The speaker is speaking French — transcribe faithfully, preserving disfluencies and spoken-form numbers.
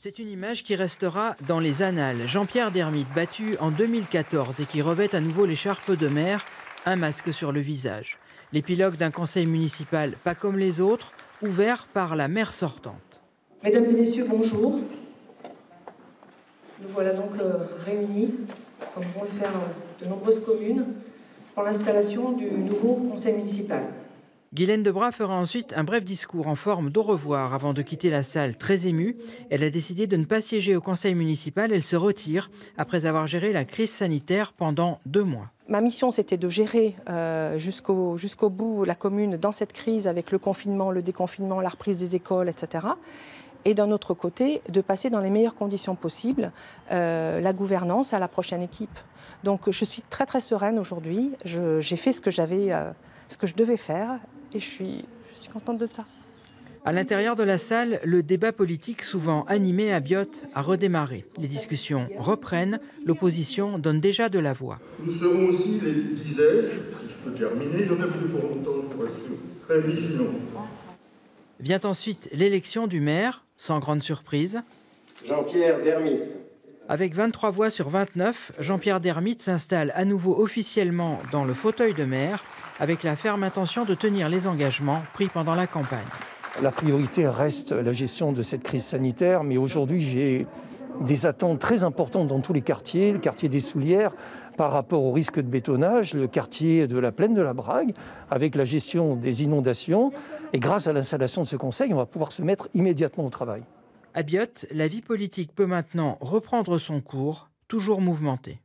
C'est une image qui restera dans les annales. Jean-Pierre Dermit, battu en deux mille quatorze et qui revêt à nouveau l'écharpe de maire, un masque sur le visage. L'épilogue d'un conseil municipal pas comme les autres, ouvert par la maire sortante. Mesdames et messieurs, bonjour. Nous voilà donc euh, réunis, comme vont le faire euh, de nombreuses communes, pour l'installation du nouveau conseil municipal. Guylaine Debras fera ensuite un bref discours en forme d'au revoir avant de quitter la salle très émue. Elle a décidé de ne pas siéger au conseil municipal. Elle se retire après avoir géré la crise sanitaire pendant deux mois. Ma mission, c'était de gérer euh, jusqu'au jusqu'au bout la commune dans cette crise avec le confinement, le déconfinement, la reprise des écoles, et cetera. Et d'un autre côté, de passer dans les meilleures conditions possibles euh, la gouvernance à la prochaine équipe. Donc je suis très très sereine aujourd'hui. J'ai fait ce que j'avais, euh, ce que je devais faire. Et je suis, je suis contente de ça. À l'intérieur de la salle, le débat politique souvent animé à Biot a redémarré. Les discussions reprennent, l'opposition donne déjà de la voix. Nous serons aussi, disais-je, si je peux terminer, il y en a plus pour longtemps, je vous rassure, très vigilants. Vient ensuite l'élection du maire, sans grande surprise. Jean-Pierre Dermit. Avec vingt-trois voix sur vingt-neuf, Jean-Pierre Dermit s'installe à nouveau officiellement dans le fauteuil de maire, avec la ferme intention de tenir les engagements pris pendant la campagne. La priorité reste la gestion de cette crise sanitaire, mais aujourd'hui j'ai des attentes très importantes dans tous les quartiers, le quartier des Soulières par rapport au risque de bétonnage, le quartier de la Plaine de la Brague, avec la gestion des inondations. Et grâce à l'installation de ce conseil, on va pouvoir se mettre immédiatement au travail. À Biot, la vie politique peut maintenant reprendre son cours, toujours mouvementée.